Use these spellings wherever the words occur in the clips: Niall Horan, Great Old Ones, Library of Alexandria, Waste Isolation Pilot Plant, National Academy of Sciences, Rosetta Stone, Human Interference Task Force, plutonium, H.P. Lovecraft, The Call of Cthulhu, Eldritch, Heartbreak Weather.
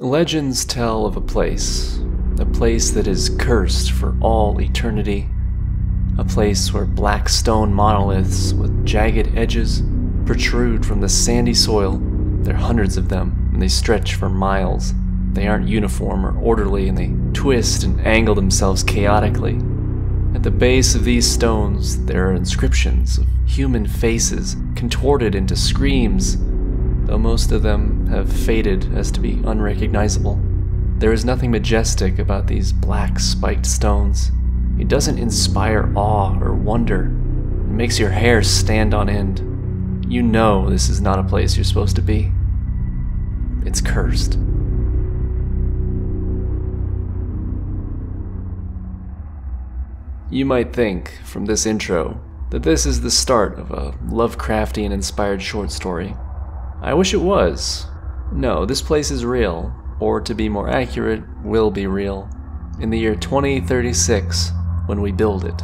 Legends tell of a place that is cursed for all eternity, a place where black stone monoliths with jagged edges protrude from the sandy soil. There are hundreds of them, and they stretch for miles. They aren't uniform or orderly, and they twist and angle themselves chaotically. At the base of these stones, there are inscriptions of human faces contorted into screams, though most of them have faded as to be unrecognizable. There is nothing majestic about these black spiked stones. It doesn't inspire awe or wonder. It makes your hair stand on end. You know this is not a place you're supposed to be. It's cursed. You might think, from this intro, that this is the start of a Lovecraftian-inspired short story. I wish it was. No, this place is real, or to be more accurate, will be real, in the year 2036, when we build it.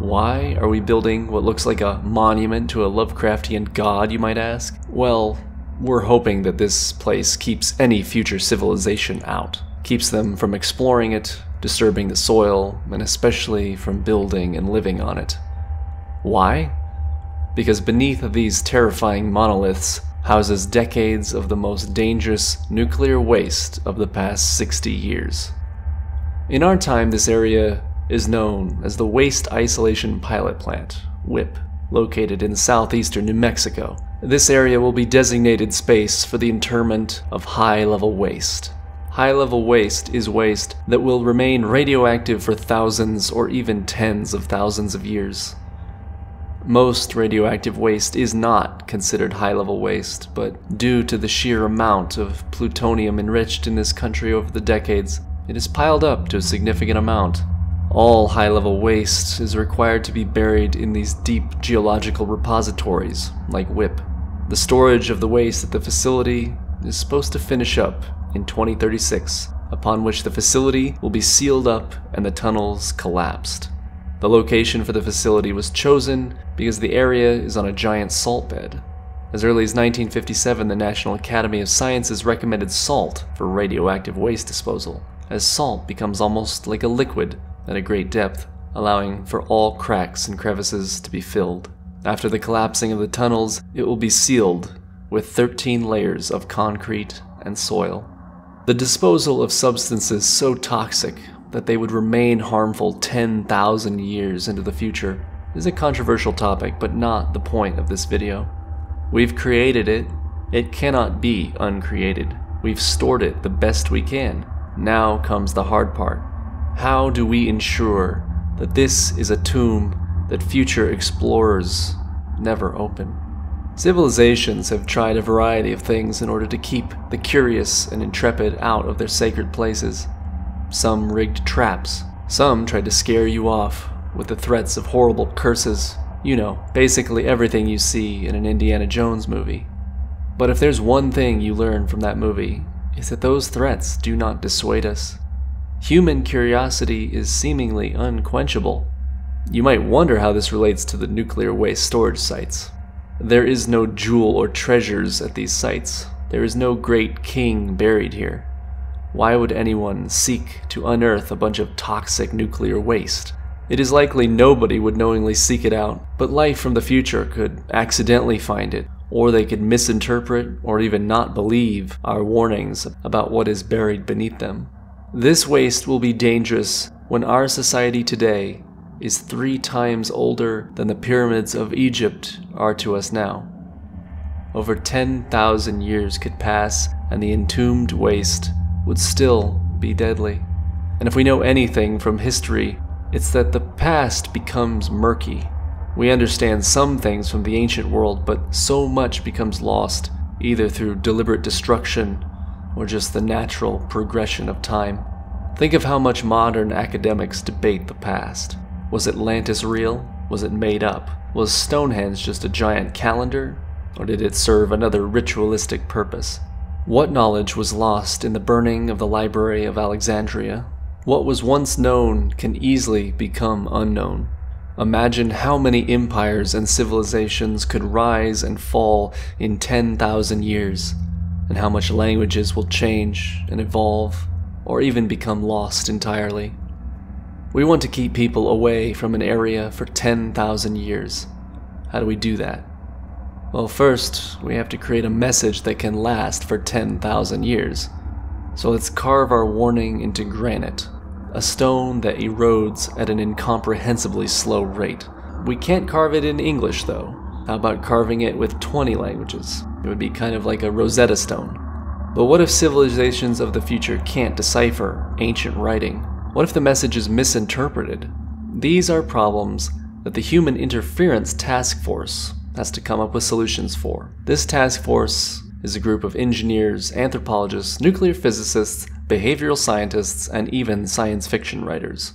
Why are we building what looks like a monument to a Lovecraftian god, you might ask? Well, we're hoping that this place keeps any future civilization out. Keeps them from exploring it, disturbing the soil, and especially from building and living on it. Why? Because beneath these terrifying monoliths houses decades of the most dangerous nuclear waste of the past 60 years. In our time, this area is known as the Waste Isolation Pilot Plant, WIP, located in southeastern New Mexico. This area will be designated space for the interment of high-level waste. High-level waste is waste that will remain radioactive for thousands or even tens of thousands of years. Most radioactive waste is not considered high-level waste, but due to the sheer amount of plutonium enriched in this country over the decades, it is piled up to a significant amount. All high-level waste is required to be buried in these deep geological repositories, like WIP. The storage of the waste at the facility is supposed to finish up in 2036, upon which the facility will be sealed up and the tunnels collapsed. The location for the facility was chosen because the area is on a giant salt bed. As early as 1957, the National Academy of Sciences recommended salt for radioactive waste disposal, as salt becomes almost like a liquid at a great depth, allowing for all cracks and crevices to be filled. After the collapsing of the tunnels, it will be sealed with 13 layers of concrete and soil. The disposal of substances so toxic that they would remain harmful 10,000 years into the future is a controversial topic, but not the point of this video. We've created it. It cannot be uncreated. We've stored it the best we can. Now comes the hard part. How do we ensure that this is a tomb that future explorers never open? Civilizations have tried a variety of things in order to keep the curious and intrepid out of their sacred places. Some rigged traps. Some tried to scare you off with the threats of horrible curses. You know, basically everything you see in an Indiana Jones movie. But if there's one thing you learn from that movie, it's that those threats do not dissuade us. Human curiosity is seemingly unquenchable. You might wonder how this relates to the nuclear waste storage sites. There is no jewel or treasures at these sites. There is no great king buried here. Why would anyone seek to unearth a bunch of toxic nuclear waste? It is likely nobody would knowingly seek it out, but life from the future could accidentally find it, or they could misinterpret or even not believe our warnings about what is buried beneath them. This waste will be dangerous when our society today is 3 times older than the pyramids of Egypt are to us now. Over 10,000 years could pass and the entombed waste would still be deadly. And if we know anything from history, it's that the past becomes murky. We understand some things from the ancient world, but so much becomes lost, either through deliberate destruction or just the natural progression of time. Think of how much modern academics debate the past. Was Atlantis real? Was it made up? Was Stonehenge just a giant calendar? Or did it serve another ritualistic purpose? What knowledge was lost in the burning of the Library of Alexandria? What was once known can easily become unknown. Imagine how many empires and civilizations could rise and fall in 10,000 years. and how much languages will change and evolve, or even become lost entirely. We want to keep people away from an area for 10,000 years. How do we do that? Well, first, we have to create a message that can last for 10,000 years. So let's carve our warning into granite, a stone that erodes at an incomprehensibly slow rate. We can't carve it in English, though. How about carving it with 20 languages? It would be kind of like a Rosetta Stone. But what if civilizations of the future can't decipher ancient writing? What if the message is misinterpreted? These are problems that the Human Interference Task Force has to come up with solutions for. This task force is a group of engineers, anthropologists, nuclear physicists, behavioral scientists, and even science fiction writers.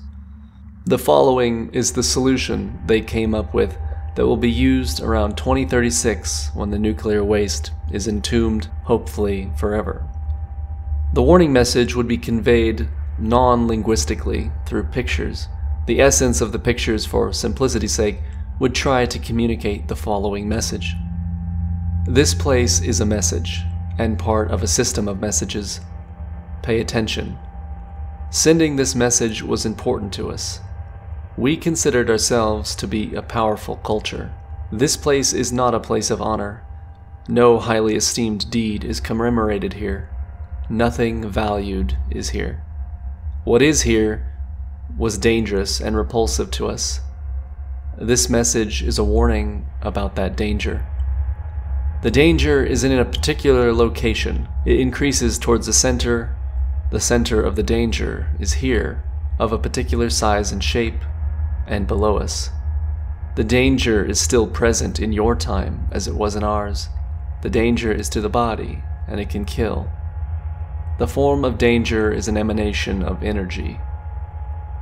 The following is the solution they came up with that will be used around 2036 when the nuclear waste is entombed, hopefully forever. The warning message would be conveyed non-linguistically through pictures. The essence of the pictures, for simplicity's sake, would try to communicate the following message. This place is a message, and part of a system of messages. Pay attention. Sending this message was important to us. We considered ourselves to be a powerful culture. This place is not a place of honor. No highly esteemed deed is commemorated here. Nothing valued is here. What is here was dangerous and repulsive to us. This message is a warning about that danger. The danger is in a particular location. It increases towards the center. The center of the danger is here, of a particular size and shape, and below us. The danger is still present in your time as it was in ours. The danger is to the body, and it can kill. The form of danger is an emanation of energy.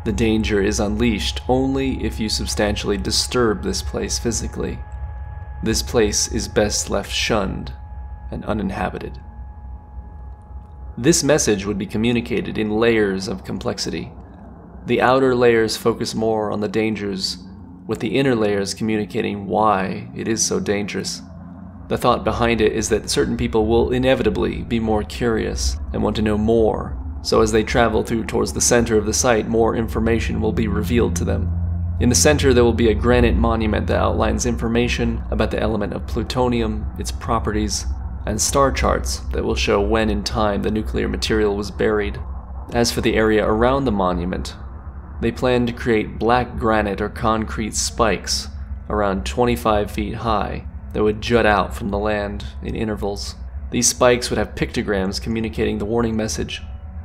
The danger is unleashed only if you substantially disturb this place physically. This place is best left shunned and uninhabited. This message would be communicated in layers of complexity. The outer layers focus more on the dangers, with the inner layers communicating why it is so dangerous. The thought behind it is that certain people will inevitably be more curious and want to know more. So as they travel through towards the center of the site, more information will be revealed to them. In the center, there will be a granite monument that outlines information about the element of plutonium, its properties, and star charts that will show when in time the nuclear material was buried. As for the area around the monument, they plan to create black granite or concrete spikes around 25 feet high that would jut out from the land in intervals. These spikes would have pictograms communicating the warning message.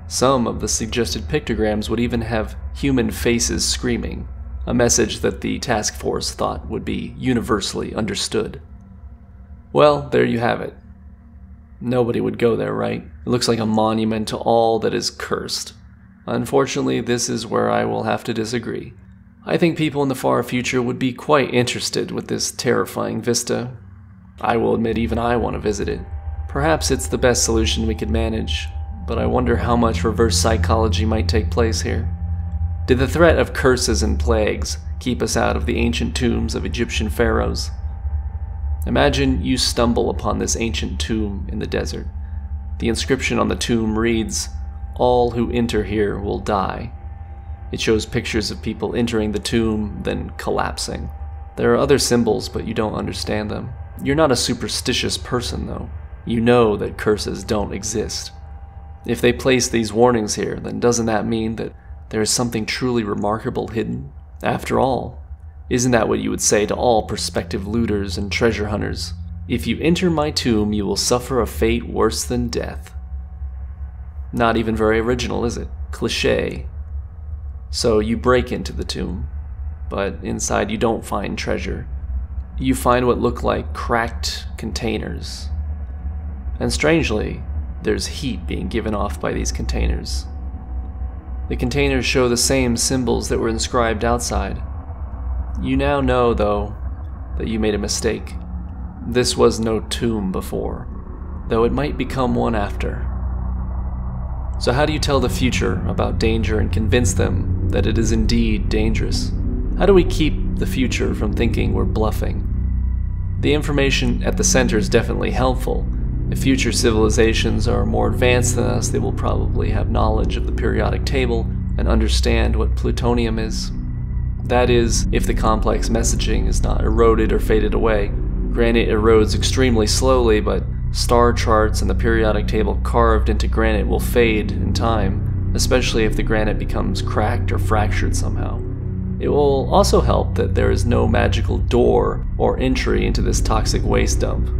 Some of the suggested pictograms would even have human faces screaming, a message that the task force thought would be universally understood. Well, there you have it. Nobody would go there, right? It looks like a monument to all that is cursed. Unfortunately, this is where I will have to disagree. I think people in the far future would be quite interested with this terrifying vista. I will admit even I want to visit it. Perhaps it's the best solution we could manage, but I wonder how much reverse psychology might take place here. Did the threat of curses and plagues keep us out of the ancient tombs of Egyptian pharaohs? Imagine you stumble upon this ancient tomb in the desert. The inscription on the tomb reads, "All who enter here will die." It shows pictures of people entering the tomb, then collapsing. There are other symbols, but you don't understand them. You're not a superstitious person, though. You know that curses don't exist. If they place these warnings here, then doesn't that mean that there is something truly remarkable hidden? After all, isn't that what you would say to all prospective looters and treasure hunters? If you enter my tomb, you will suffer a fate worse than death. Not even very original, is it? Cliché. So you break into the tomb, but inside you don't find treasure. You find what look like cracked containers. And strangely, there's heat being given off by these containers. The containers show the same symbols that were inscribed outside. You now know, though, that you made a mistake. This was no tomb before, though it might become one after. So how do you tell the future about danger and convince them that it is indeed dangerous? How do we keep the future from thinking we're bluffing? The information at the center is definitely helpful, If future civilizations are more advanced than us, they will probably have knowledge of the periodic table and understand what plutonium is. That is, if the complex messaging is not eroded or faded away. Granite erodes extremely slowly, but star charts and the periodic table carved into granite will fade in time, especially if the granite becomes cracked or fractured somehow. It will also help that there is no magical door or entry into this toxic waste dump.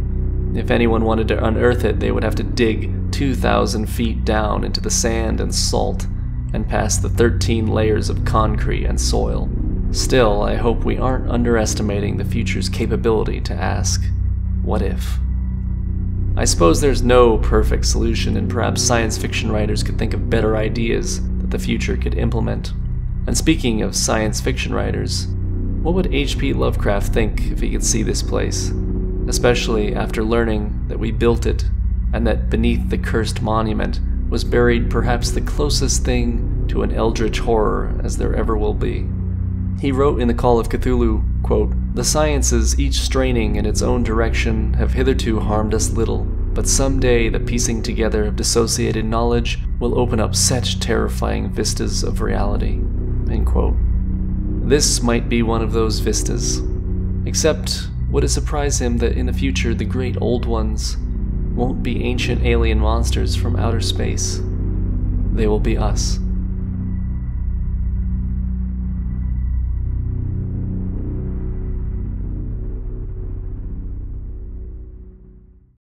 If anyone wanted to unearth it, they would have to dig 2,000 feet down into the sand and salt, and past the 13 layers of concrete and soil. Still, I hope we aren't underestimating the future's capability to ask, what if? I suppose there's no perfect solution, and perhaps science fiction writers could think of better ideas that the future could implement. And speaking of science fiction writers, what would H.P. Lovecraft think if he could see this place? Especially after learning that we built it, and that beneath the cursed monument was buried perhaps the closest thing to an eldritch horror as there ever will be. He wrote in The Call of Cthulhu, quote, "The sciences, each straining in its own direction, have hitherto harmed us little, but someday the piecing together of dissociated knowledge will open up such terrifying vistas of reality." End quote. This might be one of those vistas. Except, would it surprise him that in the future the Great Old Ones won't be ancient alien monsters from outer space? They will be us.